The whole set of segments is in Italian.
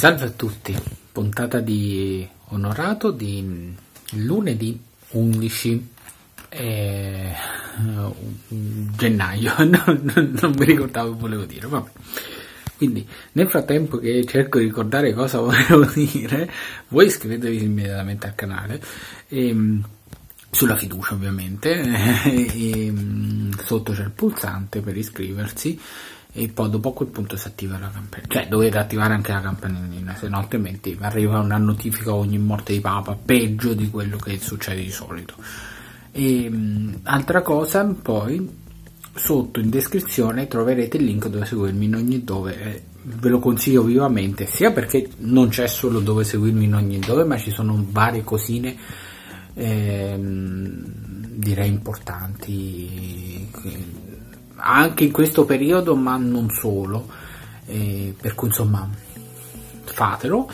Salve a tutti, puntata di Onorato di lunedì 11 gennaio, non mi ricordavo che volevo dire, vabbè. Quindi nel frattempo che cerco di ricordare cosa volevo dire, voi iscrivetevi immediatamente al canale, sulla fiducia ovviamente, e sotto c'è il pulsante per iscriversi. E poi dopo a quel punto si attiva la campanellina, cioè dovete attivare anche la campanellina, se no altrimenti arriva una notifica ogni morte di papa, peggio di quello che succede di solito. E altra cosa, poi sotto in descrizione troverete il link dove seguirmi in ogni dove, ve lo consiglio vivamente, sia perché non c'è solo dove seguirmi in ogni dove, ma ci sono varie cosine direi importanti anche in questo periodo, ma non solo, per cui insomma fatelo,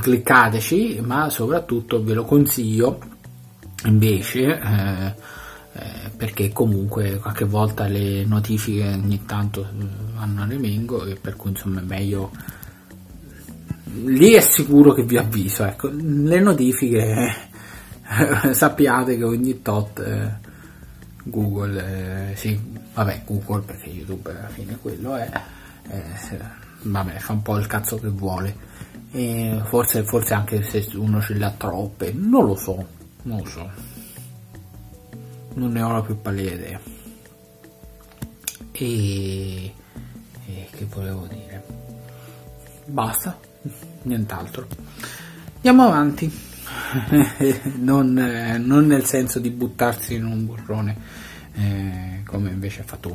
cliccateci, ma soprattutto ve lo consiglio invece perché comunque qualche volta le notifiche ogni tanto vanno a remengo, e per cui insomma è meglio, lì è sicuro che vi avviso, ecco, le notifiche sappiate che ogni tot Google, sì, vabbè, Google, perché YouTube alla fine quello è, vabbè, fa un po' il cazzo che vuole, e forse anche se uno ce l'ha troppe, non lo so, non ne ho la più pallida idea. E che volevo dire? Basta, nient'altro, andiamo avanti. non nel senso di buttarsi in un burrone, come invece ha fatto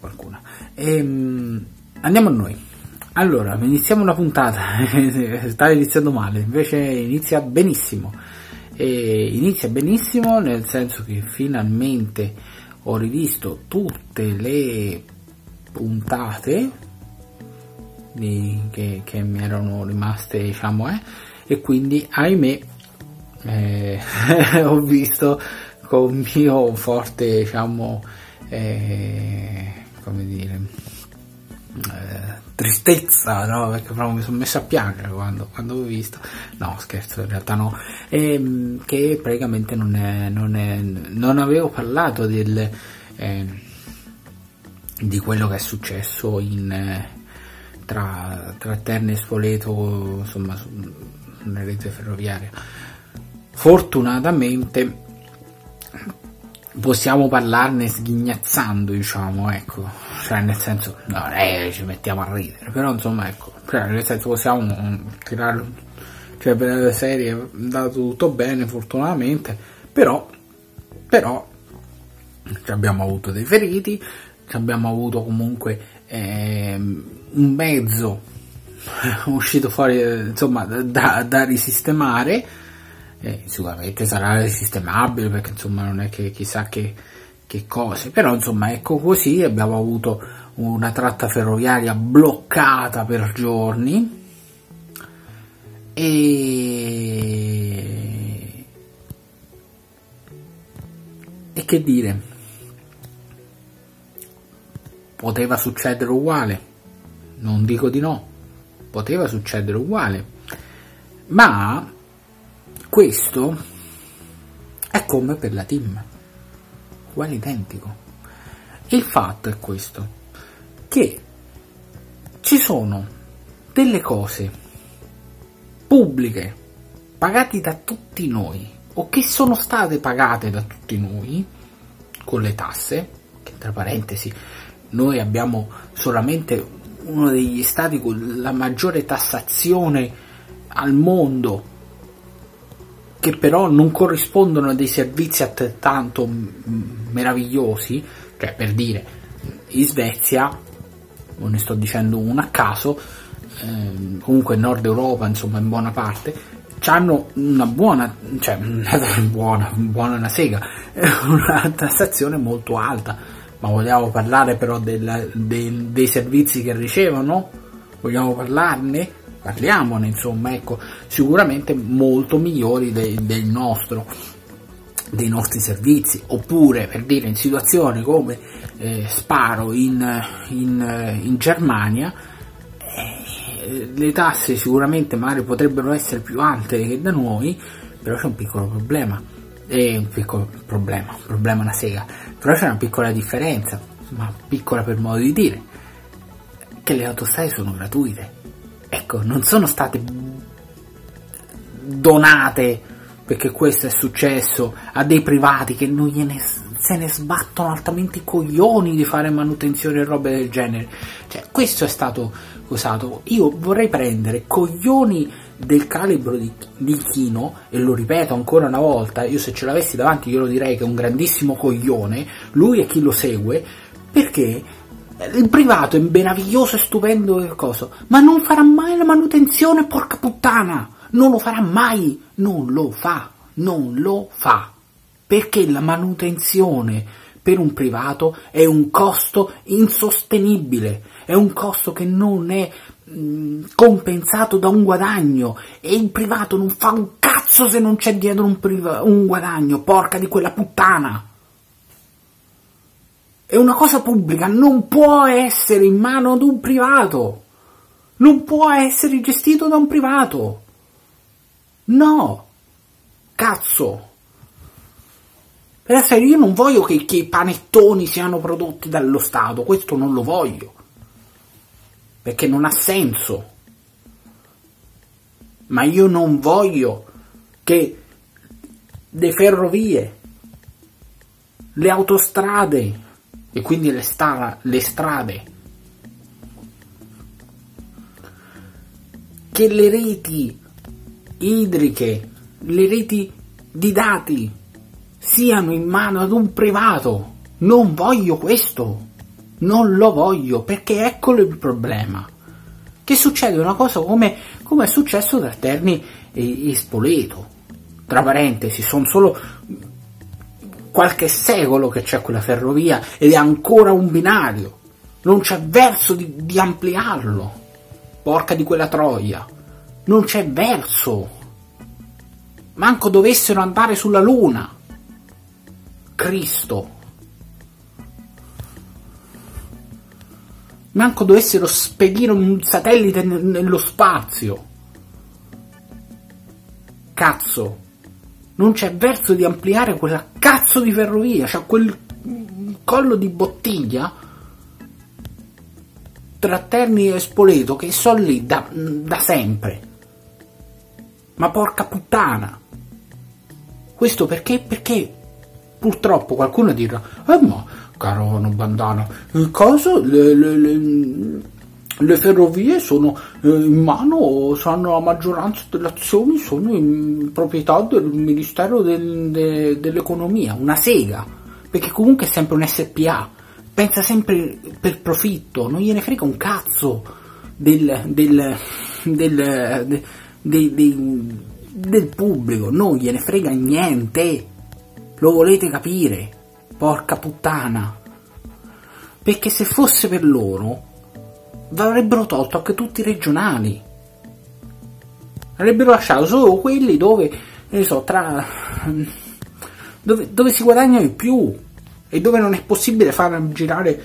qualcuno. Andiamo a noi. Allora, iniziamo la puntata. Sta iniziando male, invece inizia benissimo, nel senso che finalmente ho rivisto tutte le puntate che mi erano rimaste, diciamo, e quindi ahimè ho visto con mio forte, diciamo, come dire, tristezza, no? Perché proprio mi sono messo a piangere quando ho visto, no scherzo, in realtà no, che praticamente non avevo parlato di quello che è successo tra Terni e Spoleto, insomma, una rete ferroviaria. Fortunatamente possiamo parlarne sghignazzando, diciamo, ecco, cioè nel senso non è ci mettiamo a ridere, però insomma, ecco, cioè, nel senso possiamo tirarlo, cioè per la serie è andato tutto bene fortunatamente, però ci abbiamo avuto dei feriti, ci abbiamo avuto comunque un mezzo uscito fuori, insomma, da risistemare, sicuramente sarà risistemabile, perché insomma non è che chissà che cose, però insomma ecco, così abbiamo avuto una tratta ferroviaria bloccata per giorni, e che dire, poteva succedere uguale, non dico di no, poteva succedere uguale, ma questo è come per la TIM, uguale identico. Il fatto è questo, che ci sono delle cose pubbliche pagate da tutti noi, o che sono state pagate da tutti noi con le tasse, che tra parentesi noi abbiamo solamente uno degli stati con la maggiore tassazione al mondo, che però non corrispondono a dei servizi altrettanto meravigliosi, cioè per dire, in Svezia, non ne sto dicendo uno a caso, comunque Nord Europa, insomma in buona parte, hanno una buona, cioè buona una sega, una tassazione molto alta. Ma vogliamo parlare però dei servizi che ricevono? Vogliamo parlarne? Parliamone, insomma, ecco, sicuramente molto migliori dei nostri servizi. Oppure, per dire, in situazioni come Sparo in Germania, le tasse sicuramente magari potrebbero essere più alte che da noi, però c'è un piccolo problema, una sega, però c'è una piccola differenza, ma piccola per modo di dire, che le autostrade sono gratuite, ecco, non sono state donate, perché questo è successo, a dei privati che non gliene se ne sbattono altamente i coglioni di fare manutenzione e robe del genere. Cioè, questo è stato usato. Io vorrei prendere coglioni del calibro di Chino, e lo ripeto ancora una volta, io se ce l'avessi davanti glielo direi che è un grandissimo coglione, lui e chi lo segue, perché il privato è meraviglioso e stupendo e cosa, ma non farà mai la manutenzione, porca puttana, non lo farà mai, non lo fa. Perché la manutenzione per un privato è un costo insostenibile, è un costo che non è compensato da un guadagno, e il privato non fa un cazzo se non c'è dietro un guadagno, porca di quella puttana. E una cosa pubblica non può essere in mano ad un privato, non può essere gestito da un privato, no, cazzo. Per essere, io non voglio che i panettoni siano prodotti dallo Stato, questo non lo voglio, perché non ha senso, ma io non voglio che le ferrovie, le autostrade e quindi le strade, che le reti idriche, le reti di dati siano in mano ad un privato, non voglio questo, non lo voglio, perché eccolo il problema, che succede una cosa come è successo tra Terni e Spoleto, tra parentesi, sono solo qualche secolo che c'è quella ferrovia ed è ancora un binario, non c'è verso di ampliarlo, porca di quella troia, non c'è verso, manco dovessero andare sulla luna, Cristo, manco dovessero spedire un satellite nello spazio, cazzo, non c'è verso di ampliare quella cazzo di ferrovia, cioè quel collo di bottiglia tra Terni e Spoleto che sono lì da sempre, ma porca puttana, questo perché purtroppo qualcuno dirà, ma caro Bandana, le ferrovie sono in mano, sono la maggioranza delle azioni, sono in proprietà del Ministero dell'Economia, una sega, perché comunque è sempre un SPA, pensa sempre per profitto, non gliene frega un cazzo del pubblico, non gliene frega niente. Lo volete capire? Porca puttana! Perché se fosse per loro, avrebbero tolto anche tutti i regionali. Avrebbero lasciato solo quelli dove, ne so, dove si guadagna di più e dove non è possibile far girare,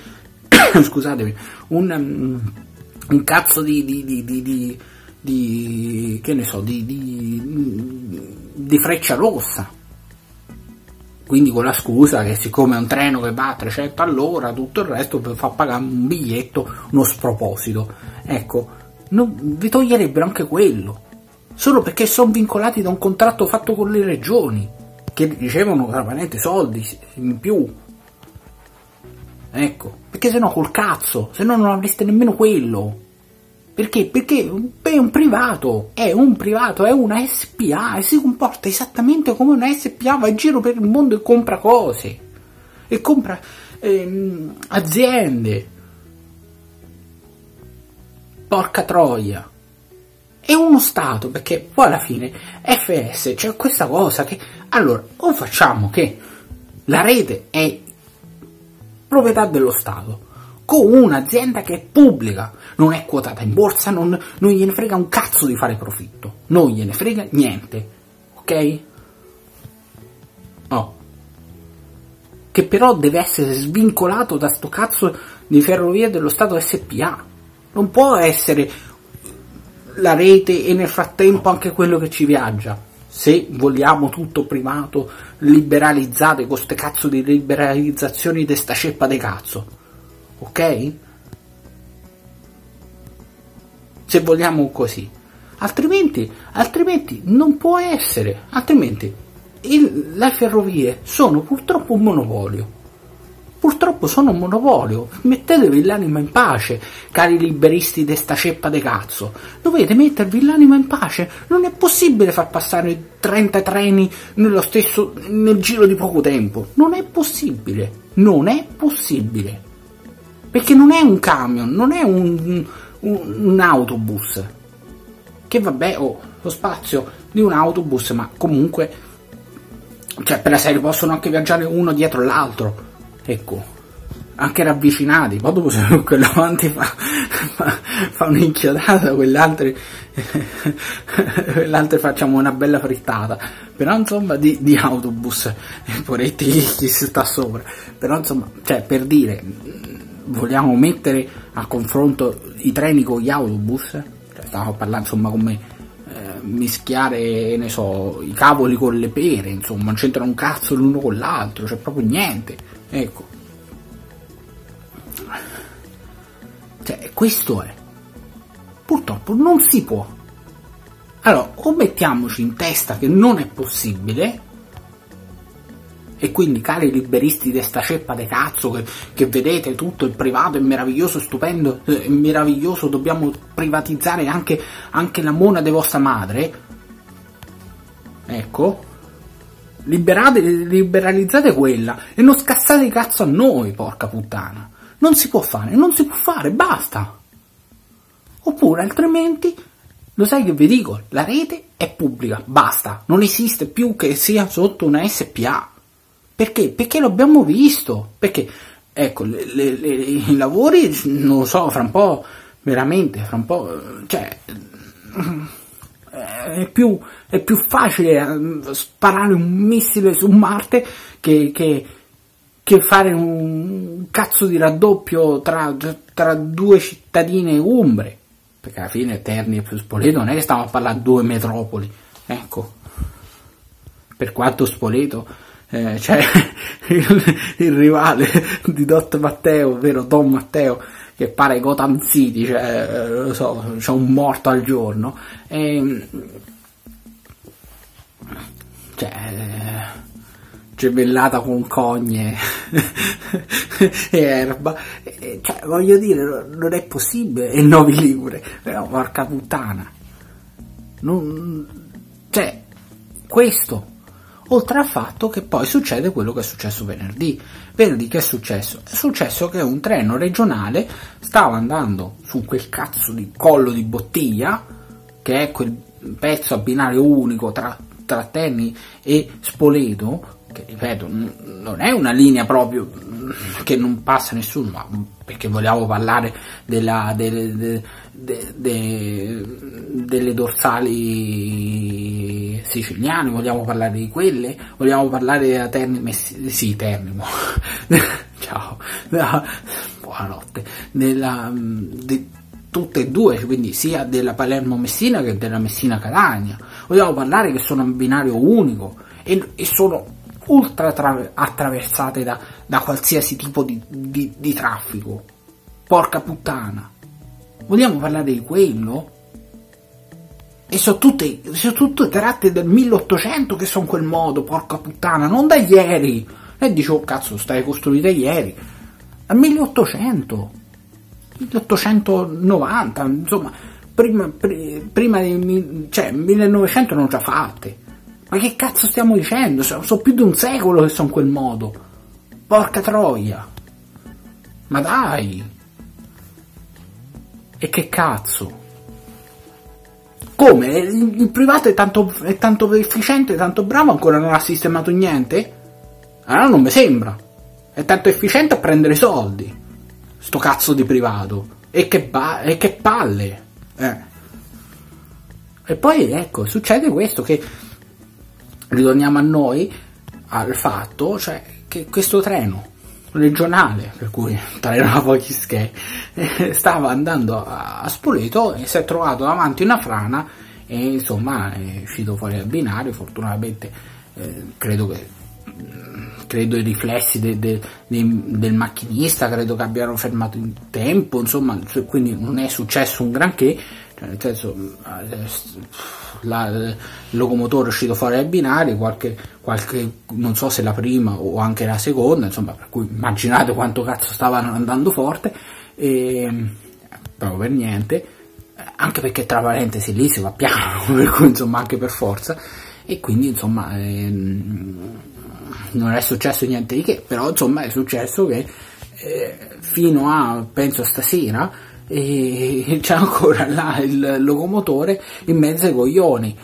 scusatemi, un cazzo che ne so, di Freccia Rossa. Quindi con la scusa che siccome è un treno che va a 300 all'ora, tutto il resto fa pagare un biglietto, uno sproposito. Ecco, vi toglierebbero anche quello, solo perché sono vincolati da un contratto fatto con le regioni, che ricevono tra parentesi soldi in più. Ecco, perché sennò col cazzo, sennò non avreste nemmeno quello. Perché? Perché è un privato, è una SPA e si comporta esattamente come una SPA, va in giro per il mondo e compra cose, e compra aziende, porca troia, è uno Stato, perché poi alla fine FS c'è questa cosa che, allora, o facciamo che la rete è proprietà dello Stato, con un'azienda che è pubblica, non è quotata in borsa, non gliene frega un cazzo di fare profitto, non gliene frega niente, ok? Oh. Che però deve essere svincolato da sto cazzo di ferrovie dello Stato SPA, non può essere la rete e nel frattempo anche quello che ci viaggia. Se vogliamo tutto privato, liberalizzato, con ste cazzo di liberalizzazioni di sta ceppa di cazzo, ok? Se vogliamo così, altrimenti non può essere, altrimenti le ferrovie sono purtroppo un monopolio. Purtroppo sono un monopolio, mettetevi l'anima in pace, cari liberisti di sta ceppa de cazzo. Dovete mettervi l'anima in pace, non è possibile far passare 30 treni nello stesso, nel giro di poco tempo. Non è possibile, non è possibile. Perché non è un camion, non è un autobus. Che vabbè, lo spazio di un autobus, ma comunque, cioè per la serie possono anche viaggiare uno dietro l'altro. Ecco, anche ravvicinati, poi dopo se quello avanti fa un'inchiodata, quell'altro facciamo una bella frittata, però insomma di autobus, e poretti chi si sta sopra, però insomma, cioè per dire, vogliamo mettere a confronto i treni con gli autobus? Cioè, stavo parlando insomma come mischiare, ne so, i cavoli con le pere, insomma, non c'entra un cazzo l'uno con l'altro, cioè proprio niente. Ecco, cioè questo è, purtroppo non si può. Allora, o mettiamoci in testa che non è possibile, e quindi cari liberisti di sta ceppa de cazzo che vedete tutto il privato è meraviglioso, stupendo, è meraviglioso, dobbiamo privatizzare anche la mona di vostra madre, ecco, liberalizzate quella e non scassate i cazzo a noi, porca puttana. Non si può fare, non si può fare, basta. Oppure altrimenti, lo sai che vi dico, la rete è pubblica, basta, non esiste più che sia sotto una SPA. Perché? Perché l'abbiamo visto, perché ecco, i lavori, non lo so, fra un po', veramente, fra un po', cioè È più facile sparare un missile su Marte che fare un cazzo di raddoppio tra due cittadine umbre, perché alla fine Terni e più Spoleto non è che stiamo a parlare di due metropoli, ecco, per quanto Spoleto c'è il rivale di Don Matteo, ovvero Don Matteo, che pare Gotham City, cioè, lo so, c'è un morto al giorno, e, cioè, gemellata con cogne e erba, e, cioè, voglio dire, non è possibile, e 9 Ligure, però porca puttana, cioè, questo, oltre al fatto che poi succede quello che è successo venerdì. Venerdì che è successo? È successo che un treno regionale stava andando su quel cazzo di collo di bottiglia, che è quel pezzo a binario unico tra Terni e Spoleto, che ripeto, non è una linea proprio che non passa nessuno, ma perché vogliamo parlare delle dorsali siciliane, vogliamo parlare di quelle, vogliamo parlare della Terni, sì, Terni, ciao, buonanotte, di tutte e due, quindi sia della Palermo-Messina che della Messina-Catania, vogliamo parlare che sono un binario unico e sono ultra attraversate da qualsiasi tipo di traffico, porca puttana, vogliamo parlare di quello? E sono tutte tratte del 1800 che sono quel modo, porca puttana, non da ieri, e dice oh cazzo stai costruita ieri, dal 1890, insomma prima del, cioè 1900 non ce la fate. Ma che cazzo stiamo dicendo? Sono più di un secolo che sono in quel modo. Porca troia. Ma dai. E che cazzo? Come? Il privato è tanto efficiente, tanto bravo, ancora non ha sistemato niente? Allora non mi sembra. È tanto efficiente a prendere soldi. Sto cazzo di privato. E che palle. E poi ecco, succede questo che... Ritorniamo a noi, al fatto, cioè, che questo treno regionale, per cui pareva pochi che stava andando a Spoleto e si è trovato davanti una frana e insomma è uscito fuori dal binario. Fortunatamente credo i riflessi del macchinista credo che abbiano fermato in tempo, insomma, quindi non è successo un granché, cioè, nel senso il locomotore è uscito fuori dai binari, qualche non so se la prima o anche la seconda, insomma, per cui immaginate quanto cazzo stavano andando forte, e proprio per niente, anche perché tra parentesi lì si va piano, per cui insomma anche per forza, e quindi insomma non è successo niente di che, però insomma è successo che fino a penso stasera c'è ancora là il locomotore in mezzo ai coglioni.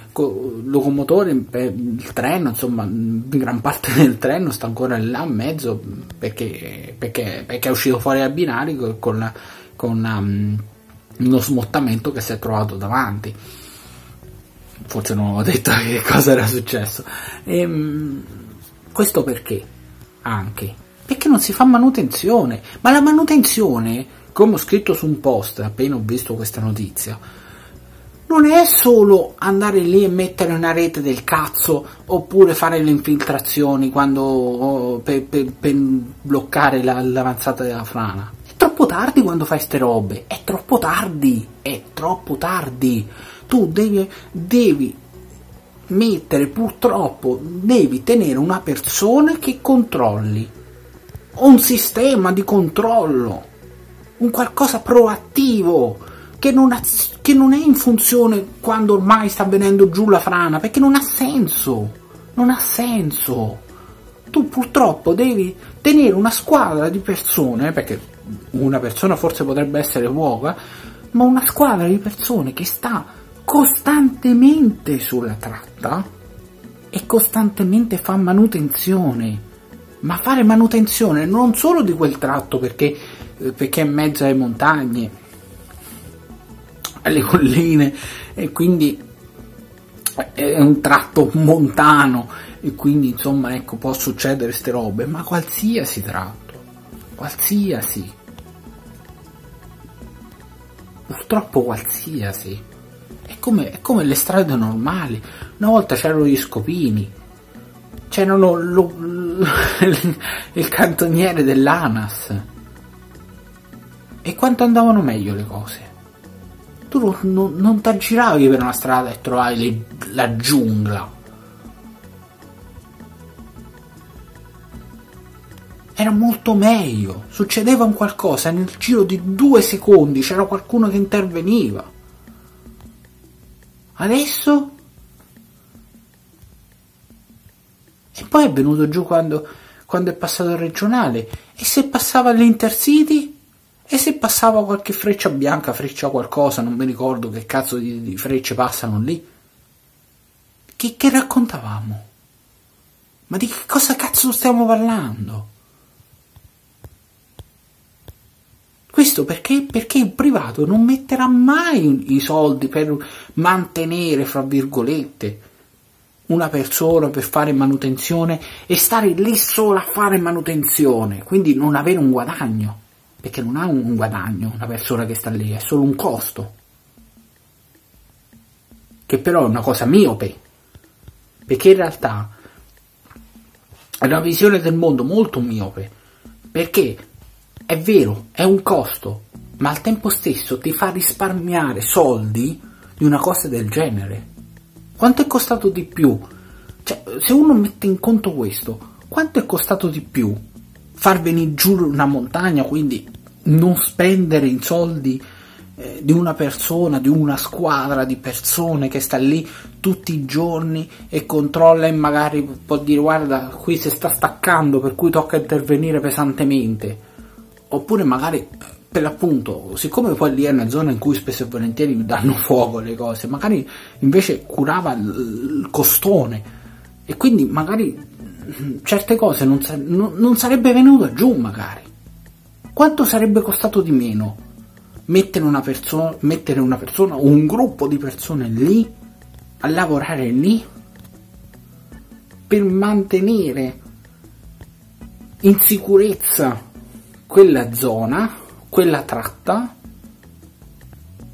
Locomotore, il treno, insomma gran parte del treno sta ancora là in mezzo perché è uscito fuori dai binari con uno smottamento che si è trovato davanti. Forse non avevo detto che cosa era successo. Questo perché? Anche perché non si fa manutenzione, ma la manutenzione, come ho scritto su un post appena ho visto questa notizia, non è solo andare lì e mettere una rete del cazzo oppure fare le infiltrazioni quando per bloccare l'avanzata della frana. È troppo tardi quando fai ste robe, è troppo tardi, tu devi mettere, purtroppo devi tenere una persona che controlli, un sistema di controllo, un qualcosa proattivo che non è in funzione quando ormai sta venendo giù la frana, perché non ha senso. Tu purtroppo devi tenere una squadra di persone, perché una persona forse potrebbe essere poca, ma una squadra di persone che sta costantemente sulla tratta e costantemente fa manutenzione, ma fare manutenzione non solo di quel tratto perché è in mezzo alle montagne, alle colline, e quindi è un tratto montano e quindi insomma ecco può succedere ste robe, ma qualsiasi tratto, purtroppo qualsiasi. È come le strade normali. Una volta c'erano gli scopini, c'erano il cantoniere dell'ANAS, e quanto andavano meglio le cose. Tu non ti aggiravi per una strada e trovavi la giungla. Era molto meglio, succedeva un qualcosa nel giro di 2 secondi, c'era qualcuno che interveniva. Adesso? E poi è venuto giù quando è passato il regionale, e se passava l'Intercity, e se passava qualche freccia bianca, freccia qualcosa, non mi ricordo che cazzo di frecce passano lì, che raccontavamo? Ma di che cosa cazzo stiamo parlando? Questo perché il privato non metterà mai i soldi per mantenere, fra virgolette, una persona per fare manutenzione e stare lì solo a fare manutenzione, quindi non avere un guadagno, perché non ha un guadagno una persona che sta lì, è solo un costo, che però è una cosa miope, perché in realtà è una visione del mondo molto miope, perché è vero, è un costo, ma al tempo stesso ti fa risparmiare soldi di una cosa del genere. Quanto è costato di più? Cioè, se uno mette in conto questo, quanto è costato di più far venire giù una montagna, quindi non spendere i soldi di una persona, di una squadra di persone che sta lì tutti i giorni e controlla e magari può dire guarda qui si sta staccando per cui tocca intervenire pesantemente. Oppure magari, per l'appunto, siccome poi lì è una zona in cui spesso e volentieri danno fuoco le cose, magari invece curava il costone e quindi magari certe cose non sarebbe venuto giù magari. Quanto sarebbe costato di meno mettere una persona o un gruppo di persone lì a lavorare lì per mantenere in sicurezza quella zona, quella tratta,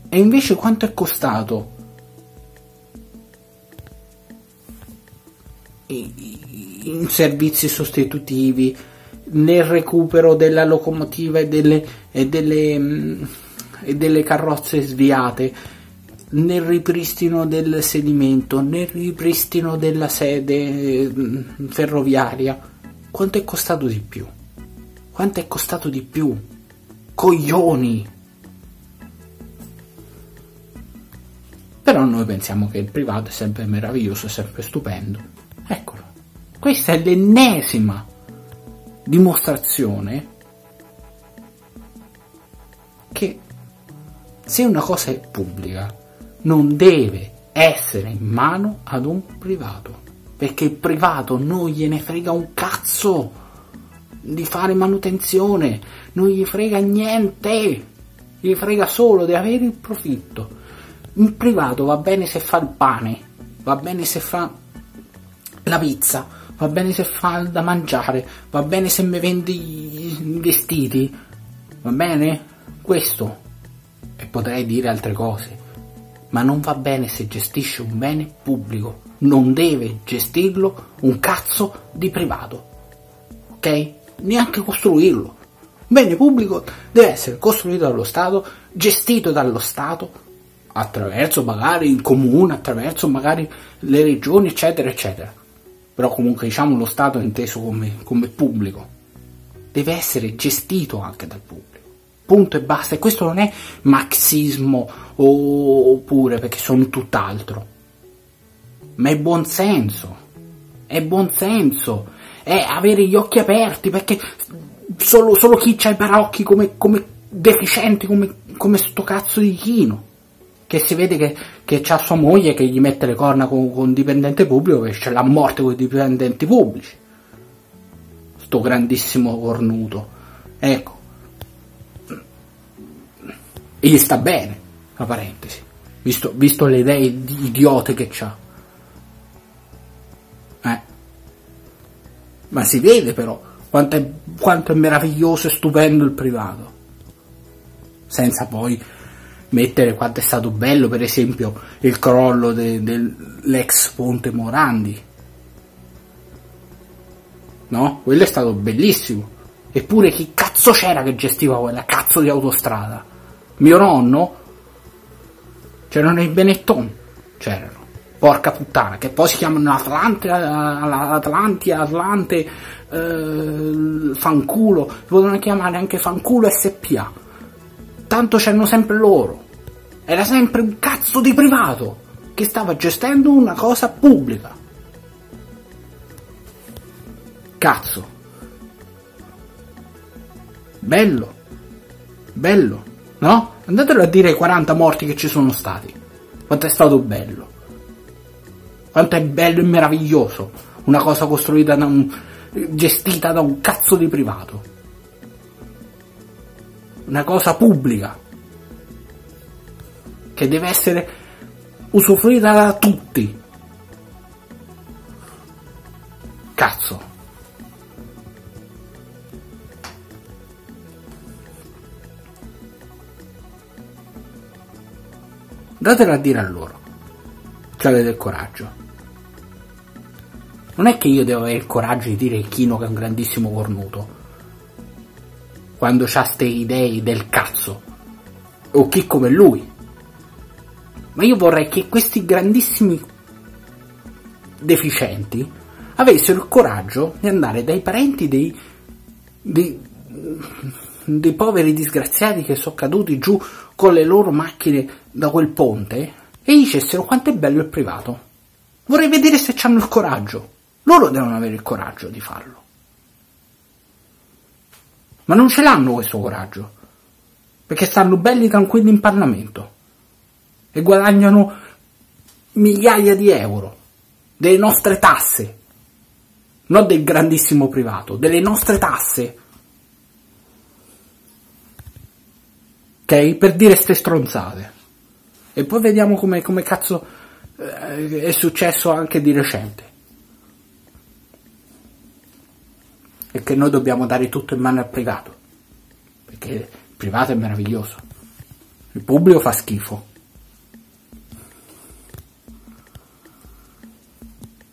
e invece quanto è costato? In servizi sostitutivi, nel recupero della locomotiva e delle carrozze sviate, nel ripristino del sedimento, nel ripristino della sede ferroviaria. Quanto è costato di più? Quanto è costato di più? Coglioni! Però noi pensiamo che il privato è sempre meraviglioso, è sempre stupendo. Eccolo. Questa è l'ennesima dimostrazione che se una cosa è pubblica non deve essere in mano ad un privato, perché il privato non gliene frega un cazzo di fare manutenzione, non gli frega niente, gli frega solo di avere il profitto. Il privato va bene se fa il pane, va bene se fa la pizza, va bene se fa da mangiare, va bene se mi vendi i vestiti, va bene? Questo. E potrei dire altre cose. Ma non va bene se gestisce un bene pubblico. Non deve gestirlo un cazzo di privato. Ok? Neanche costruirlo. Un bene pubblico deve essere costruito dallo Stato, gestito dallo Stato, attraverso magari il comune, attraverso magari le regioni, eccetera, eccetera. Però comunque, diciamo, lo Stato è inteso come pubblico. Deve essere gestito anche dal pubblico. Punto e basta. E questo non è marxismo oppure perché sono tutt'altro. Ma è buonsenso. È buonsenso. È avere gli occhi aperti, perché solo chi c'ha i paraocchi come deficienti, come sto cazzo di Chino, che si vede che c'ha sua moglie che gli mette le corna con dipendente pubblico, che c'è la morte con i dipendenti pubblici, sto grandissimo cornuto. Ecco, e gli sta bene, tra parentesi, visto le idee idiote che c'ha, ma si vede però quanto è meraviglioso e stupendo il privato, senza poi mettere quanto è stato bello, per esempio, il crollo dell'ex Ponte Morandi. No? Quello è stato bellissimo. Eppure chi cazzo c'era che gestiva quella cazzo di autostrada? Mio nonno? C'erano i Benetton. C'erano. Porca puttana. Che poi si chiamano Atlante, fanculo. Si potevano chiamare anche fanculo SPA. Tanto c'erano sempre loro. Era sempre un cazzo di privato che stava gestendo una cosa pubblica. Cazzo. Bello. Bello. No? Andatelo a dire ai 40 morti che ci sono stati. Quanto è stato bello. Quanto è bello e meraviglioso una cosa costruita gestita da un cazzo di privato. Una cosa pubblica che deve essere usufruita da tutti. Cazzo. Datela a dire a loro che avete il coraggio. Non è che io devo avere il coraggio di dire Chino che è un grandissimo cornuto quando c'ha ste idee del cazzo, o chi come lui. Ma io vorrei che questi grandissimi deficienti avessero il coraggio di andare dai parenti dei poveri disgraziati che sono caduti giù con le loro macchine da quel ponte e dicessero quanto è bello il privato. Vorrei vedere se c'hanno il coraggio. Loro devono avere il coraggio di farlo. Ma non ce l'hanno questo coraggio, perché stanno belli tranquilli in Parlamento e guadagnano migliaia di euro delle nostre tasse, non del grandissimo privato, delle nostre tasse, ok? Per dire ste stronzate. E poi vediamo come cazzo è successo anche di recente. perché noi dobbiamo dare tutto in mano al privato, perché il privato è meraviglioso, il pubblico fa schifo.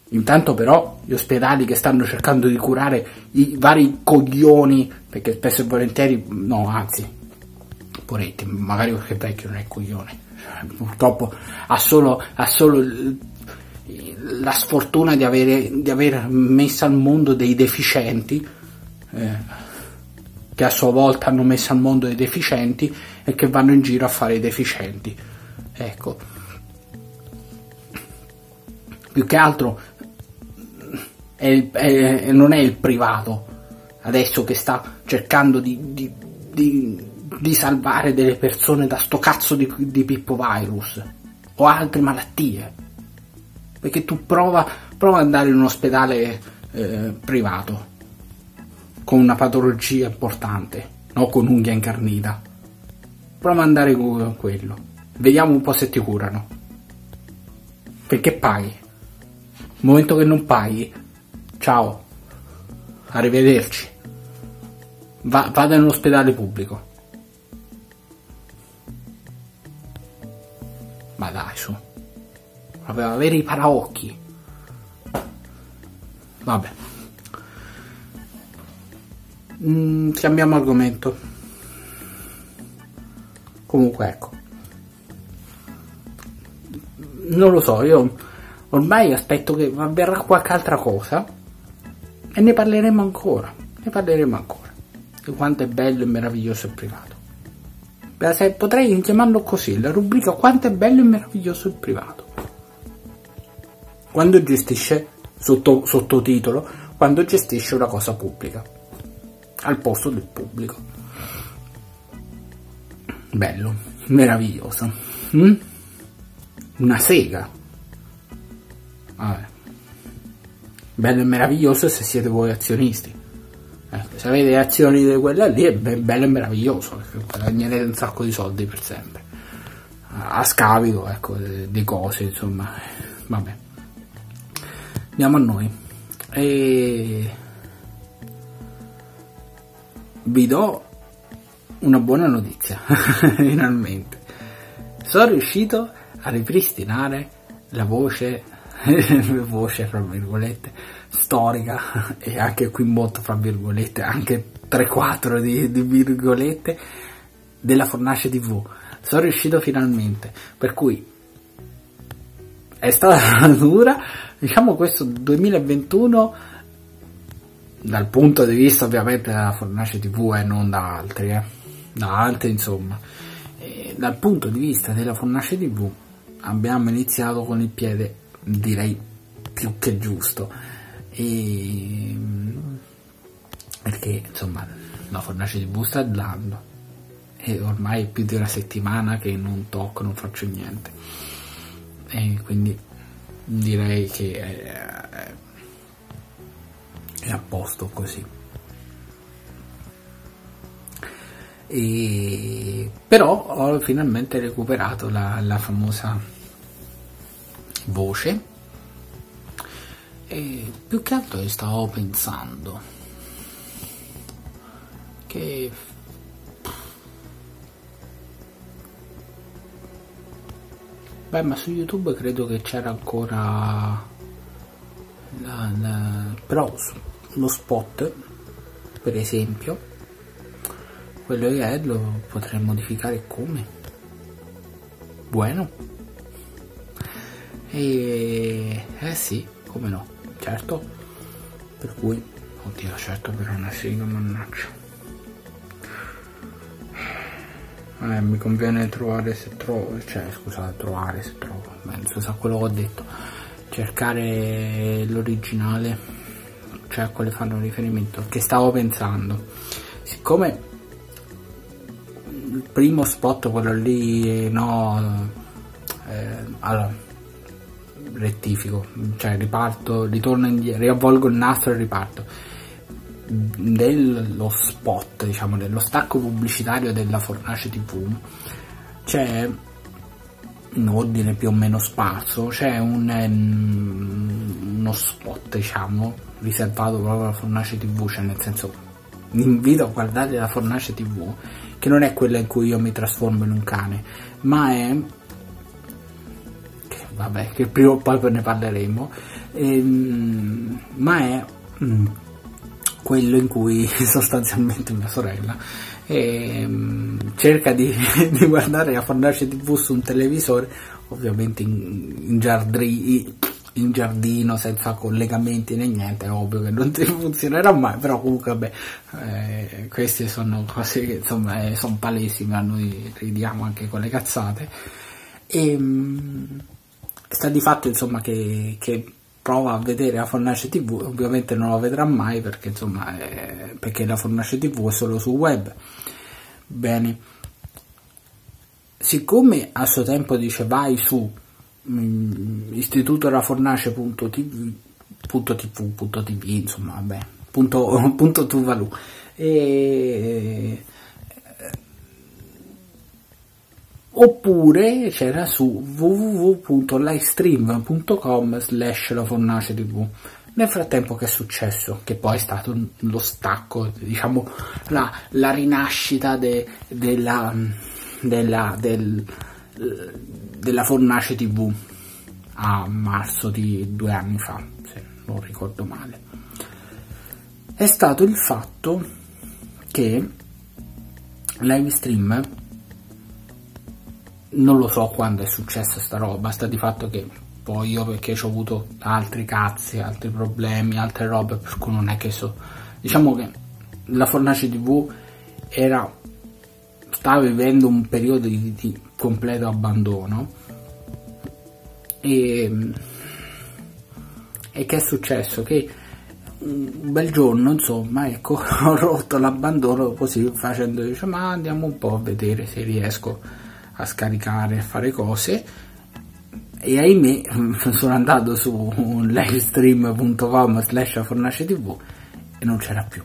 Intanto però gli ospedali che stanno cercando di curare i vari coglioni, perché spesso e volentieri, no, anzi, poretti, magari qualche vecchio non è coglione, purtroppo ha solo la sfortuna di aver messo al mondo dei deficienti, che a sua volta hanno messo al mondo dei deficienti e che vanno in giro a fare i deficienti. Ecco, più che altro non è il privato adesso che sta cercando di salvare delle persone da sto cazzo di Pippo virus o altre malattie, perché tu prova ad andare in un ospedale privato con una patologia importante, no, con un'unghia incarnita, prova ad andare con quello, vediamo un po' se ti curano, perché paghi. Nel momento che non paghi, ciao, arrivederci, vada in un ospedale pubblico. Ma dai, su, aveva avere i paraocchi. Vabbè, cambiamo argomento. Comunque, ecco, non lo so, io ormai aspetto che avverrà qualche altra cosa e ne parleremo ancora, di quanto è bello e meraviglioso il privato. Se potrei chiamarlo così, la rubrica quanto è bello e meraviglioso il privato, quando gestisce, sottotitolo, quando gestisce una cosa pubblica al posto del pubblico. Bello, meraviglioso, una sega. Vabbè. Bello e meraviglioso se siete voi azionisti. Se avete azioni di quella lì è bello e meraviglioso, perché guadagnerete un sacco di soldi per sempre a scapito, ecco, di cose, insomma. Vabbè, andiamo a noi e vi do una buona notizia. Finalmente sono riuscito a ripristinare la voce fra virgolette storica, e anche qui molto fra virgolette, anche 3-4 di virgolette, della Fornace TV. Sono riuscito finalmente, per cui è stata dura, diciamo, questo 2021 dal punto di vista ovviamente della Fornace TV e non da altri, da altri, insomma. E dal punto di vista della Fornace TV abbiamo iniziato con il piede, direi, più che giusto, e perché insomma la Fornace TV sta andando, e ormai è più di una settimana che non tocco, non faccio niente, e quindi direi che è a posto così. E però ho finalmente recuperato la famosa voce, e più che altro stavo pensando che beh, ma su YouTube credo che c'era ancora però lo spot, per esempio, quello che è, lo potrei modificare come bueno. E sì, come no, certo, per cui, oddio, certo, per una sigla, mannaggia, mi conviene trovare, se trovo, cioè scusate, trovare se trovo, penso sa quello che ho detto, cercare l'originale, cioè a quale fanno riferimento, che stavo pensando, siccome il primo spot, quello lì, no, allora rettifico, cioè riparto, ritorno indietro, riavvolgo il nastro e riparto, dello spot, diciamo, dello stacco pubblicitario della Fornace TV, c'è in ordine più o meno sparso, c'è uno spot, diciamo, riservato proprio alla Fornace TV, cioè nel senso vi invito a guardare la Fornace TV, che non è quella in cui io mi trasformo in un cane, ma è che, vabbè, che prima o poi ne parleremo, ma è quello in cui sostanzialmente mia sorella cerca di guardare la Fornace TV su un televisore, ovviamente in giardino, senza collegamenti né niente, è ovvio che non funzionerà mai, però comunque vabbè, queste sono cose che insomma sono palesi, ma noi ridiamo anche con le cazzate, e sta di fatto insomma che prova a vedere la Fornace TV, ovviamente non la vedrà mai perché insomma perché la Fornace TV è solo sul web. Bene, siccome a suo tempo dice vai su istitutorafornace.tv, insomma vabbè, punto tuvalu, oppure c'era su www.livestream.com/lafornace tv. Nel frattempo che è successo? Che poi è stato lo stacco, diciamo la rinascita della Fornace TV a marzo di 2 anni fa, se non ricordo male, è stato il fatto che Livestream, non lo so quando è successa sta roba, sta di fatto che poi io, perché ho avuto altri cazzi, altri problemi, altre robe, per cui non è che so, diciamo che la Fornace TV stava vivendo un periodo di completo abbandono, e che è successo? Che un bel giorno, insomma, ecco, ho rotto l'abbandono così facendo, dice, ma andiamo un po' a vedere se riesco a scaricare, a fare cose, e ahimè sono andato su livestream.com/fornace tv e non c'era più,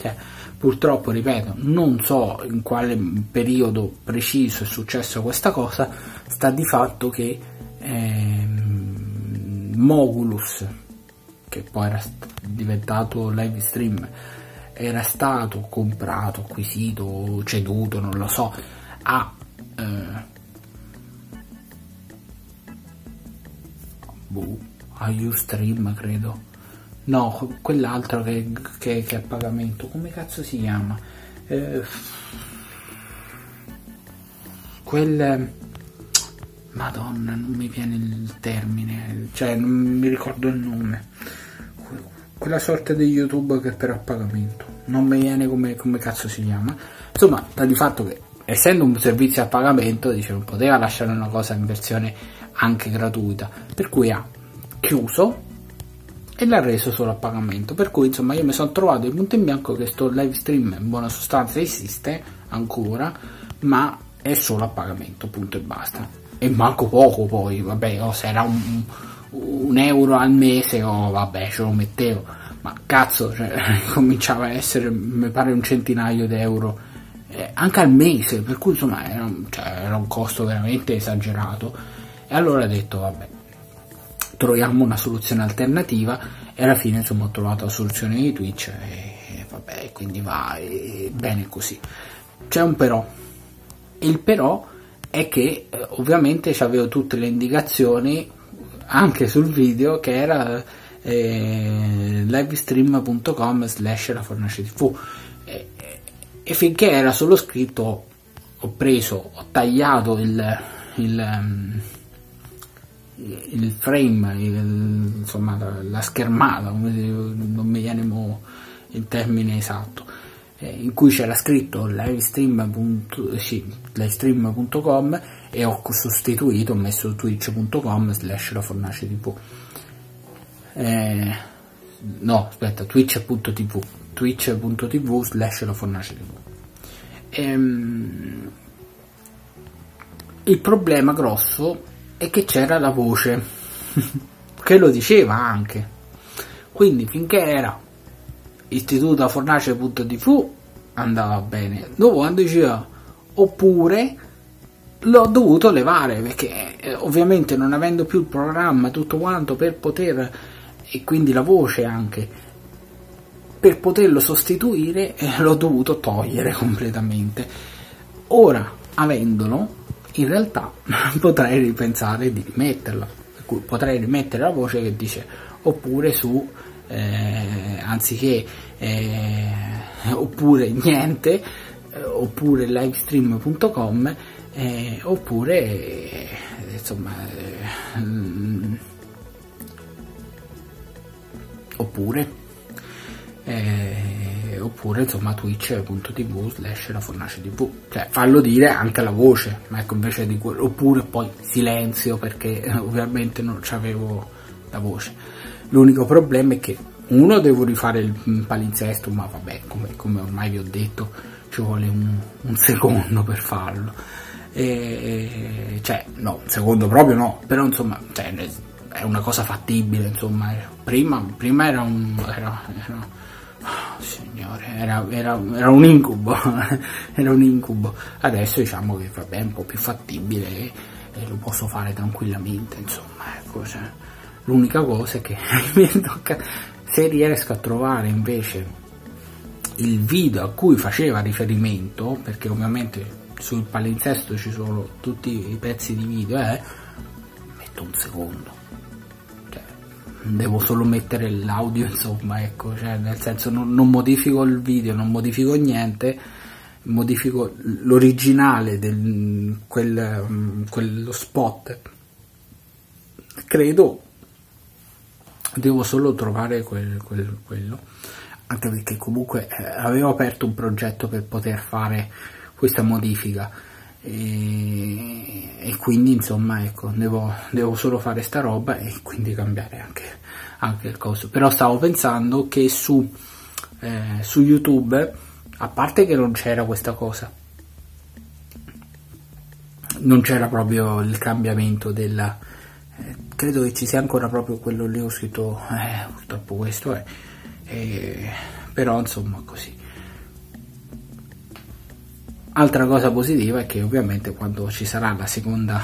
cioè, purtroppo, ripeto, non so in quale periodo preciso è successo questa cosa, sta di fatto che Mogulus, che poi era diventato Livestream, era stato comprato, acquisito, ceduto, non lo so, a Ustream, credo. No, quell'altro che è a pagamento, come cazzo si chiama? Madonna, non mi viene il termine, cioè non mi ricordo il nome. Quella sorta di YouTube che è però a pagamento, non mi viene come cazzo si chiama. Insomma, di fatto che essendo un servizio a pagamento, dice, non poteva lasciare una cosa in versione anche gratuita, per cui ha chiuso e l'ha reso solo a pagamento, per cui insomma io mi sono trovato il punto in bianco che sto Livestream in buona sostanza esiste ancora, ma è solo a pagamento, punto e basta, e manco poco, poi vabbè, se era un euro al mese, vabbè, ce lo mettevo, ma cazzo, cioè, cominciava a essere, mi pare, un centinaio di euro anche al mese, per cui insomma era un costo veramente esagerato, e allora ho detto vabbè, troviamo una soluzione alternativa, e alla fine insomma ho trovato la soluzione di Twitch, e vabbè, quindi va bene così. C'è un però, e il però è che ovviamente avevo tutte le indicazioni anche sul video che era livestream.com/lafornace tv, e finché era solo scritto ho tagliato il frame, insomma la schermata, non mi viene il termine esatto, in cui c'era scritto livestream.com, e ho sostituito, ho messo twitch.com/lafornace tv, no aspetta, twitch.tv/lafornace tv. Il problema grosso è che c'era la voce che lo diceva anche, quindi finché era istitutofornace.tv andava bene, dopo quando diceva oppure l'ho dovuto levare, perché ovviamente non avendo più il programma tutto quanto per poter e quindi la voce anche, per poterlo sostituire l'ho dovuto togliere completamente. Ora, avendolo, in realtà potrei ripensare di rimetterla, per cui potrei rimettere la voce che dice, oppure su anziché oppure niente, oppure livestream.com, oppure insomma oppure insomma twitch.tv/lafornace tv, cioè farlo dire anche la voce, ma ecco, invece di quello, oppure poi silenzio, perché ovviamente non c'avevo la voce. L'unico problema è che uno, devo rifare il palinsesto, ma vabbè, come ormai vi ho detto, ci vuole un secondo per farlo, cioè no, secondo proprio no, però insomma, cioè, è una cosa fattibile, insomma. Prima era oh, signore, era un incubo, era un incubo. Adesso diciamo che vabbè, è un po' più fattibile e lo posso fare tranquillamente, insomma, ecco, cioè. L'unica cosa è che mi tocca, se riesco a trovare invece il video a cui faceva riferimento, perché ovviamente sul palinsesto ci sono tutti i pezzi di video, metto un secondo, cioè, devo solo mettere l'audio, insomma, ecco, cioè, nel senso, non modifico il video, non modifico niente, modifico l'originale di quello spot, credo. Devo solo trovare quello, anche perché comunque avevo aperto un progetto per poter fare questa modifica e quindi insomma, ecco, devo solo fare sta roba e quindi cambiare anche il coso. Però stavo pensando che su YouTube, a parte che non c'era questa cosa, non c'era proprio il cambiamento della... credo che ci sia ancora proprio quello lì, ho scritto purtroppo questo è, però insomma così. Altra cosa positiva è che ovviamente quando ci sarà la seconda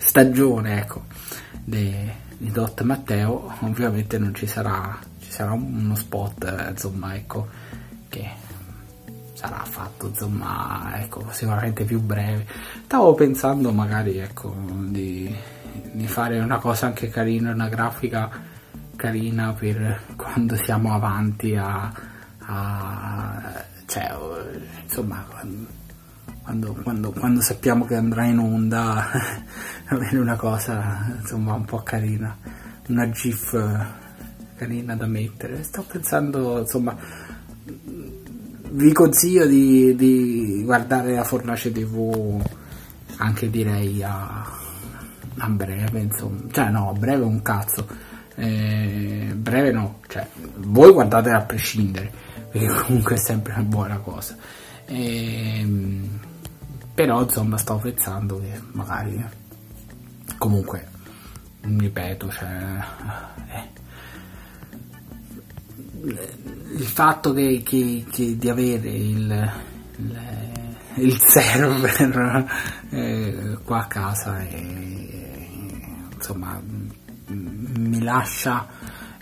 stagione, ecco, di Don Matteo, ovviamente non ci sarà uno spot, insomma, ecco, che sarà fatto, insomma, ecco, sicuramente più breve. Stavo pensando magari, ecco, di fare una cosa anche carina, una grafica carina per quando siamo avanti cioè, insomma, quando sappiamo che andrà in onda, avere una cosa, insomma, un po' carina, una GIF carina da mettere. Sto pensando, insomma, vi consiglio di guardare La Fornace TV, anche direi a breve, insomma, cioè no, a breve un cazzo, breve no, cioè voi guardate a prescindere, perché comunque è sempre una buona cosa, però insomma stavo pensando che magari, comunque ripeto, cioè il fatto che di avere il server qua a casa insomma mi lascia,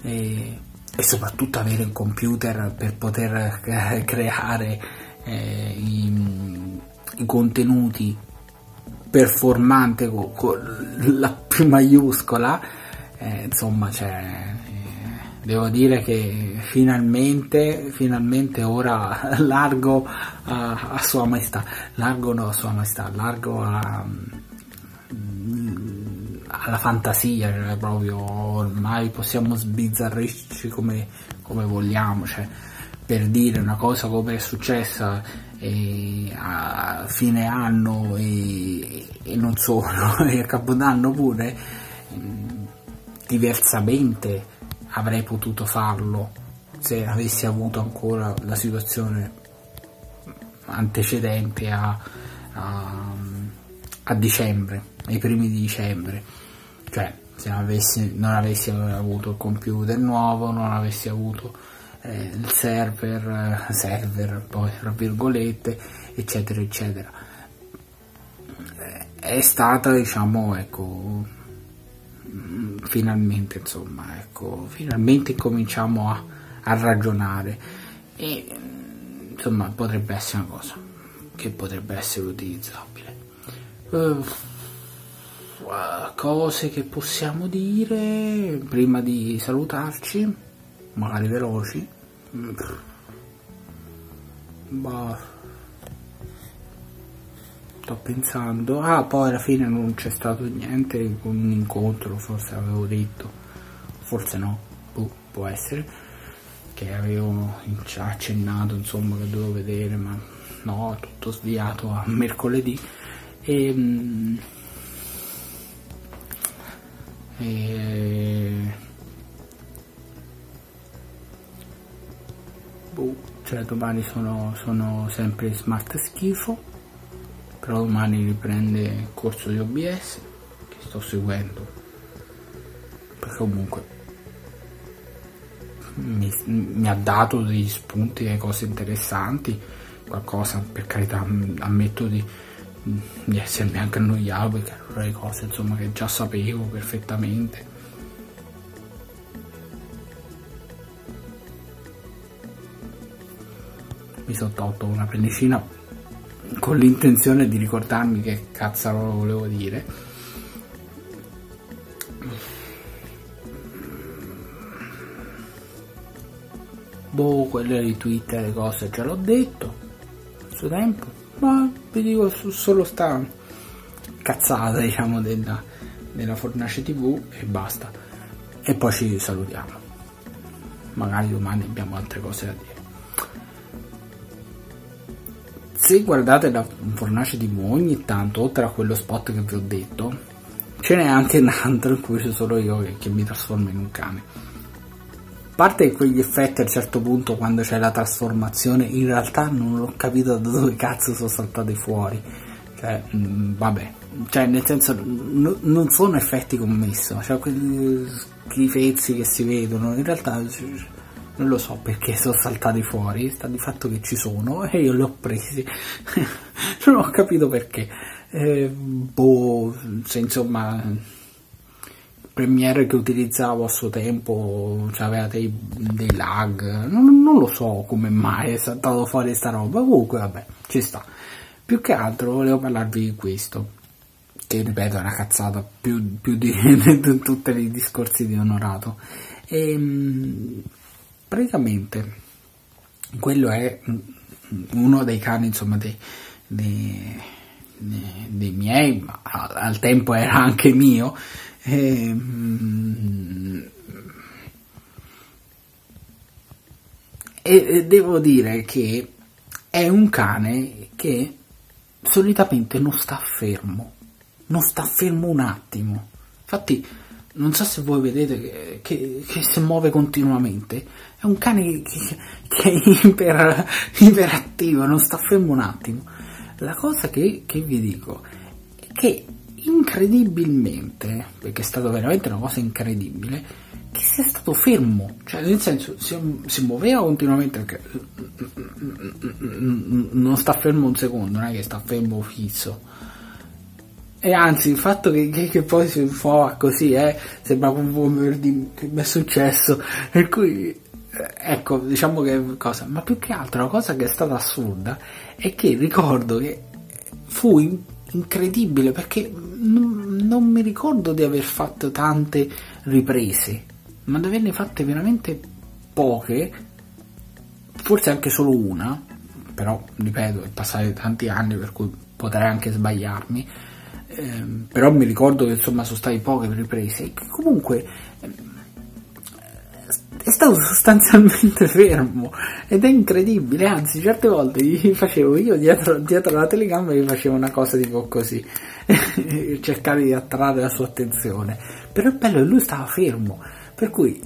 e soprattutto avere un computer per poter creare i contenuti performante con la P maiuscola, insomma, cioè, devo dire che finalmente ora largo a sua maestà, largo no a sua maestà, largo alla fantasia, cioè proprio ormai possiamo sbizzarrirci come vogliamo, cioè, per dire una cosa come è successa a fine anno e non solo, e a Capodanno pure, diversamente avrei potuto farlo se avessi avuto ancora la situazione antecedente a dicembre, ai primi di dicembre, cioè se non avessi avuto il computer nuovo, non avessi avuto il server poi tra virgolette, eccetera eccetera. È stata, diciamo, ecco, finalmente, insomma, ecco, finalmente cominciamo a ragionare e insomma potrebbe essere una cosa che potrebbe essere utilizzabile. Cose che possiamo dire prima di salutarci, magari veloci. Sto pensando, poi alla fine non c'è stato niente con un incontro, forse avevo detto, forse no, può essere che avevo accennato, insomma, che dovevo vedere, ma no, tutto sviato a mercoledì. Cioè domani sono sempre smart schifo, però domani riprende il corso di OBS che sto seguendo, perché comunque mi ha dato degli spunti e cose interessanti, qualcosa, per carità, ammetto di essermi anche annoiato, perché erano le cose, insomma, che già sapevo perfettamente. Mi sono tolto una pellicina con l'intenzione di ricordarmi che cazzaro volevo dire. Quelle di Twitter, le cose ce l'ho detto al suo tempo, ma vi dico solo sta cazzata, diciamo, della Fornace TV e basta. E poi ci salutiamo, magari domani abbiamo altre cose da dire. Se guardate la Fornace TV ogni tanto, oltre a quello spot che vi ho detto, ce n'è anche un altro in cui sono solo io che mi trasformo in un cane. A parte quegli effetti, a un certo punto, quando c'è la trasformazione, in realtà non ho capito da dove cazzo sono saltati fuori, cioè vabbè, cioè nel senso non sono effetti commesso, cioè quegli schifezzi che si vedono in realtà non lo so perché sono saltati fuori, sta di fatto che ci sono e io li ho presi. Non ho capito perché. Se insomma il Premiere che utilizzavo a suo tempo, cioè, aveva dei lag, non lo so come mai è saltato fuori sta roba. Comunque vabbè, ci sta. Più che altro volevo parlarvi di questo, che ripeto è una cazzata più di tutti i discorsi di Onorato. Praticamente quello è uno dei cani, insomma, dei miei, ma al tempo era anche mio, e devo dire che è un cane che solitamente non sta fermo un attimo. Infatti non so se voi vedete che si muove continuamente, è un cane che è iperattivo, non sta fermo un attimo. La cosa che vi dico è che incredibilmente, perché è stata veramente una cosa incredibile, che sia stato fermo, cioè nel senso si muoveva continuamente, perché non sta fermo un secondo, non è che sta fermo fisso. E anzi, il fatto che poi si fa così, sembra come che mi è successo, per cui ecco, diciamo che cosa, ma più che altro la cosa che è stata assurda è che ricordo che fu incredibile, perché non mi ricordo di aver fatto tante riprese, ma di averne fatte veramente poche, forse anche solo una, però ripeto, è passato tanti anni per cui potrei anche sbagliarmi. Però mi ricordo che insomma sono state poche riprese e che comunque è stato sostanzialmente fermo ed è incredibile. Anzi, certe volte gli facevo io dietro la telecamera, gli facevo una cosa tipo così cercare di attrarre la sua attenzione, però è bello che lui stava fermo, per cui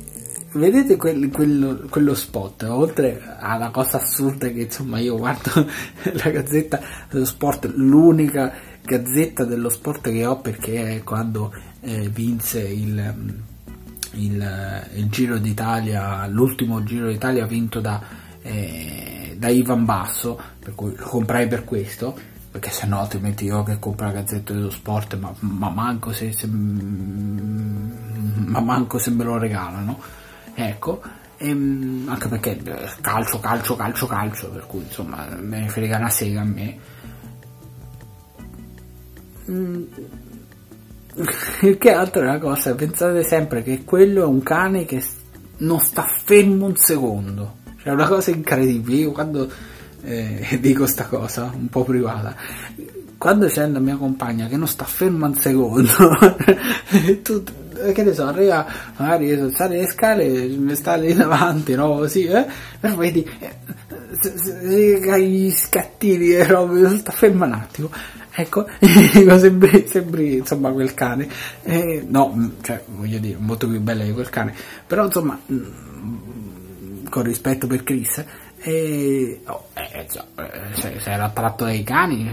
vedete quello spot, oltre alla cosa assurda che insomma io guardo la Gazzetta dello Sport, l'unica Gazzetta dello Sport che ho, perché è quando vinse il Giro d'Italia, l'ultimo Giro d'Italia vinto da Ivan Basso, per cui lo comprai per questo, perché sennò altrimenti io che compro la Gazzetta dello Sport, ma manco se me lo regalano, ecco. Anche perché calcio, per cui insomma me ne frega una sega a me. Che altro è una cosa, pensate sempre che quello è un cane che non sta fermo un secondo, cioè è una cosa incredibile. Io quando dico sta cosa un po' privata, quando c'è la mia compagna che non sta ferma un secondo, tutto, che ne so, arriva magari sale le scale, mi sta lì davanti, no, così, e vedi gli scattini e roba, non sta ferma un attimo, ecco. sembri insomma quel cane, no, cioè voglio dire, molto più bella di quel cane, però insomma con rispetto per Chris, se era tratto dai cani,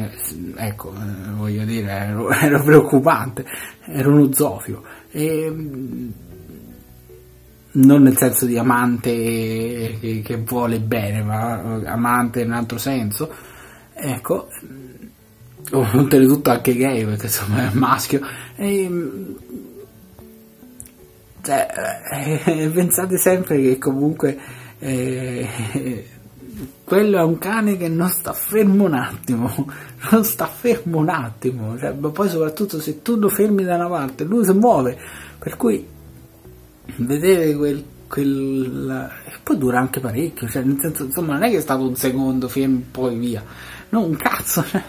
ecco, voglio dire, era preoccupante, era uno zoofilo, non nel senso di amante che vuole bene, ma amante in un altro senso, ecco, oltretutto anche gay, perché insomma è maschio, pensate sempre che comunque quello è un cane che non sta fermo un attimo, cioè, ma poi soprattutto se tu lo fermi da una parte lui si muove, per cui vedere poi dura anche parecchio, cioè, nel senso, insomma non è che è stato un secondo fermo poi via, no, un cazzo, cioè,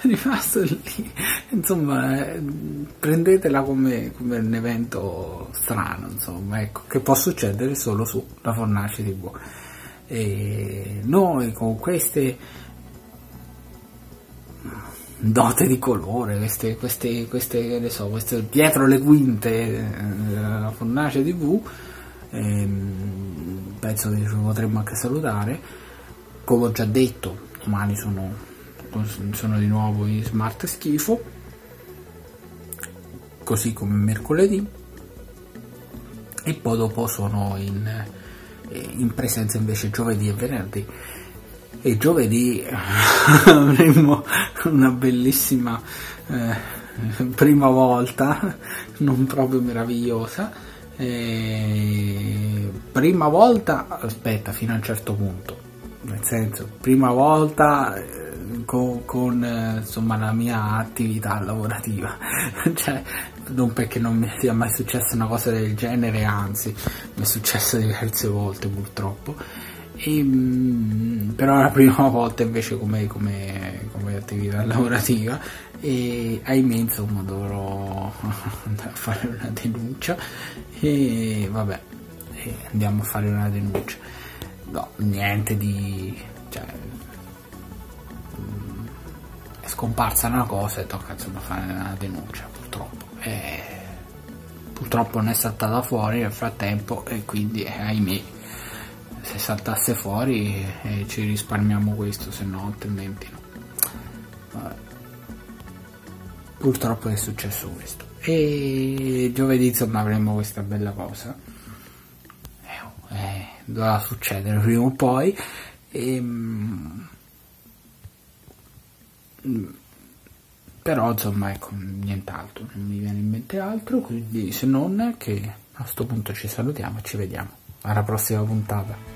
è rimasto lì, insomma, prendetela come un evento strano, insomma, ecco, che può succedere solo su La Fornace TV. E noi con queste dote di colore, che ne so, queste dietro le quinte La Fornace TV, penso che ci potremmo anche salutare. Come ho già detto, domani sono di nuovo in smart schifo, così come mercoledì, e poi dopo sono in presenza invece giovedì e venerdì, e giovedì avremo una bellissima prima volta, non proprio meravigliosa, prima volta, aspetta, fino a un certo punto, nel senso, prima volta con insomma la mia attività lavorativa, cioè non perché non mi sia mai successa una cosa del genere, anzi mi è successa diverse volte purtroppo, però la prima volta invece come attività lavorativa, e ahimè insomma dovrò andare a fare una denuncia, e vabbè, andiamo a fare una denuncia, no, niente di, cioè, è scomparsa una cosa e tocca insomma fare una denuncia, purtroppo, purtroppo non è saltata fuori nel frattempo, e quindi ahimè, se saltasse fuori ci risparmiamo questo, se no altrimenti no. Vabbè. Purtroppo è successo questo, e giovedì insomma avremo questa bella cosa, dovrà succedere prima o poi, però insomma ecco, nient'altro, non mi viene in mente altro, quindi se non che a questo punto ci salutiamo e ci vediamo alla prossima puntata.